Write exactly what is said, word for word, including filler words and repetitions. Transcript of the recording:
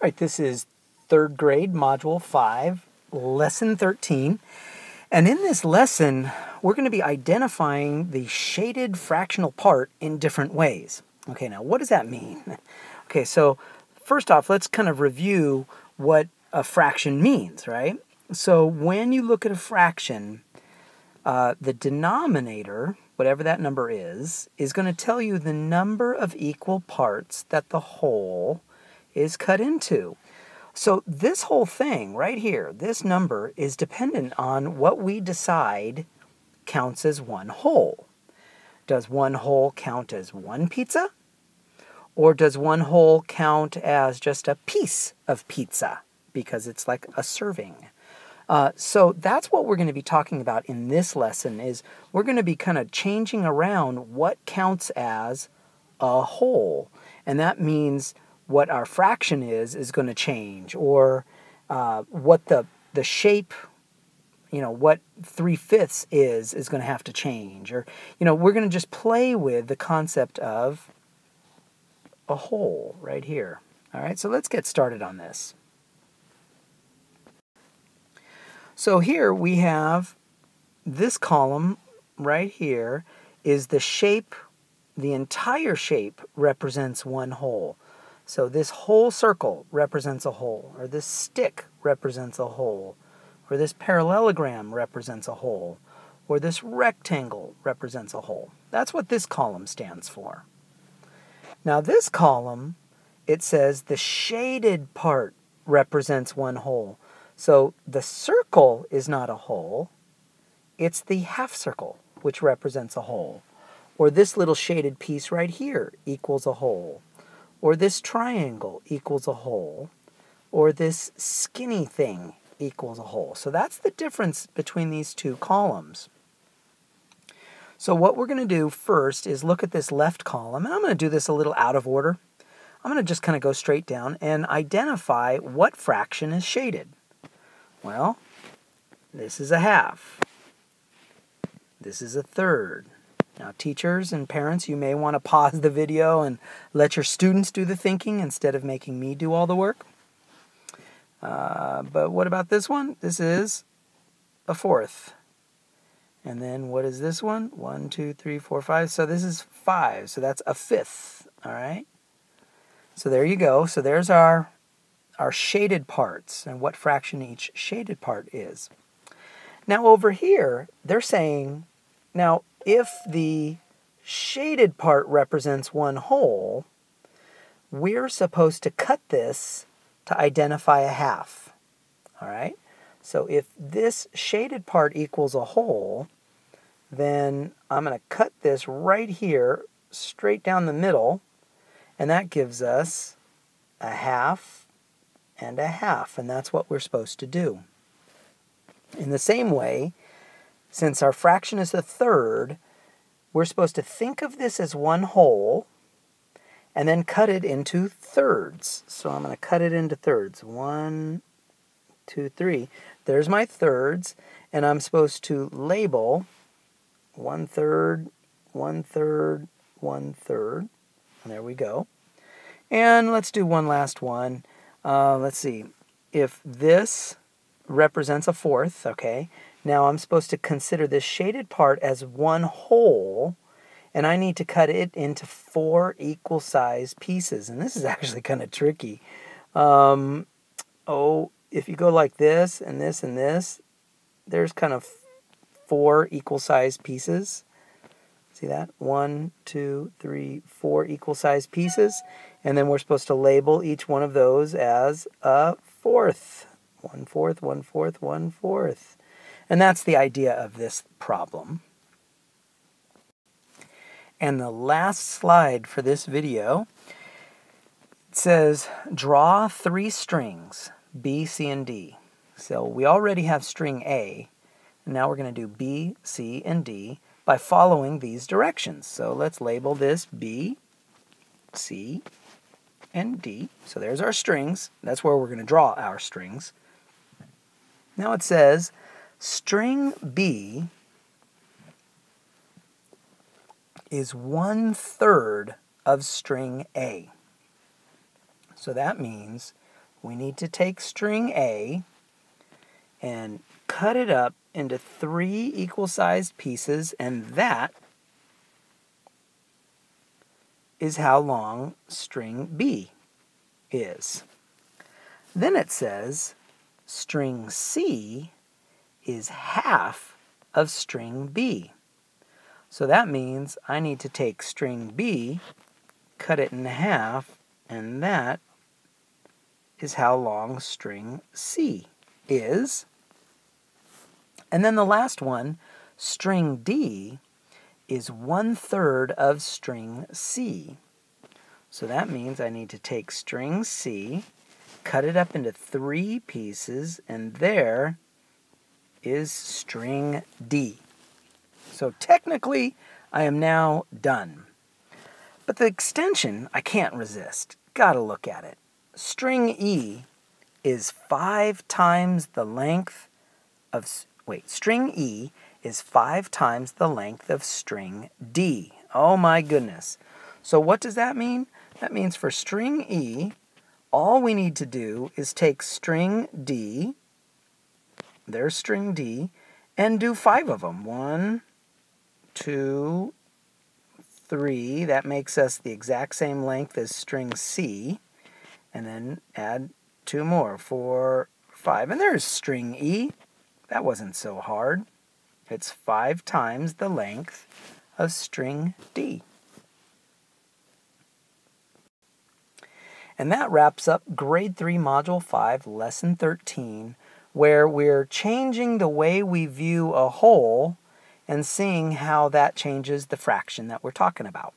All right, this is third grade, module five, lesson thirteen. And in this lesson, we're going to be identifying the shaded fractional part in different ways. Okay, now what does that mean? Okay, so first off, let's kind of review what a fraction means, right? So when you look at a fraction, uh, the denominator, whatever that number is, is going to tell you the number of equal parts that the whole is cut into. So this whole thing right here, this number, is dependent on what we decide counts as one whole. Does one whole count as one pizza? Or does one whole count as just a piece of pizza because it's like a serving? Uh, so that's what we're going to be talking about in this lesson, is we're going to be kind of changing around what counts as a whole. And that means what our fraction is, is going to change, or uh, what the, the shape, you know, what three-fifths is, is going to have to change. Or, you know, we're going to just play with the concept of a whole right here. All right, so let's get started on this. So here we have this column right here is the shape, the entire shape represents one whole. So this whole circle represents a whole, or this stick represents a whole, or this parallelogram represents a whole, or this rectangle represents a whole. That's what this column stands for. Now this column, it says the shaded part represents one whole. So the circle is not a whole, it's the half circle, which represents a whole. Or this little shaded piece right here equals a whole. Or this triangle equals a whole, or this skinny thing equals a whole. So that's the difference between these two columns. So what we're going to do first is look at this left column, and I'm going to do this a little out of order. I'm going to just kind of go straight down and identify what fraction is shaded. Well, this is a half. This is a third. Now, teachers and parents, you may want to pause the video and let your students do the thinking instead of making me do all the work. Uh, but what about this one? This is a fourth. And then what is this one? One, two, three, four, five. So this is five. So that's a fifth. All right. So there you go. So there's our, our shaded parts and what fraction each shaded part is. Now, over here, they're saying, now, if the shaded part represents one whole, we're supposed to cut this to identify a half. All right? So if this shaded part equals a whole, then I'm going to cut this right here straight down the middle, and that gives us a half and a half, and that's what we're supposed to do. In the same way, since our fraction is a third, we're supposed to think of this as one whole and then cut it into thirds. So I'm going to cut it into thirds. One, two, three. There's my thirds, and I'm supposed to label one third, one third, one third. And there we go. And let's do one last one. Uh, let's see. If this represents a fourth, okay, now I'm supposed to consider this shaded part as one whole, and I need to cut it into four equal size pieces. And this is actually kind of tricky. Um, oh, if you go like this and this and this, there's kind of four equal size pieces. See that? One, two, three, four equal size pieces. And then we're supposed to label each one of those as a fourth. One fourth, one fourth, one fourth. And that's the idea of this problem. And the last slide for this video, it says, draw three strings, B, C, and D. So we already have string A, and now we're going to do B, C, and D by following these directions. So let's label this B, C, and D. So there's our strings. That's where we're going to draw our strings. Now it says, string B is one third of string A. So that means we need to take string A and cut it up into three equal-sized pieces, and that is how long string B is. Then it says string C is half of string B. So that means I need to take string B, cut it in half, and that is how long string C is. And then the last one, string D, is one-third of string C. So that means I need to take string C, cut it up into three pieces, and there is string D. So technically, I am now done. But the extension, I can't resist. Gotta look at it. String E is five times the length of... Wait, string E is five times the length of string D. Oh my goodness. So what does that mean? That means for string E, all we need to do is take string D, there's string D, and do five of them. One, two, three. That makes us the exact same length as string C. And then add two more, four, five. And there's string E. That wasn't so hard. It's five times the length of string D. And that wraps up Grade three, Module five, Lesson thirteen, where we're changing the way we view a whole and seeing how that changes the fraction that we're talking about.